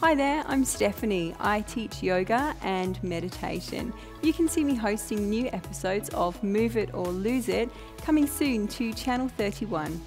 Hi there, I'm Stephanie. I teach yoga and meditation. You can see me hosting new episodes of Move It or Lose It coming soon to Channel 31.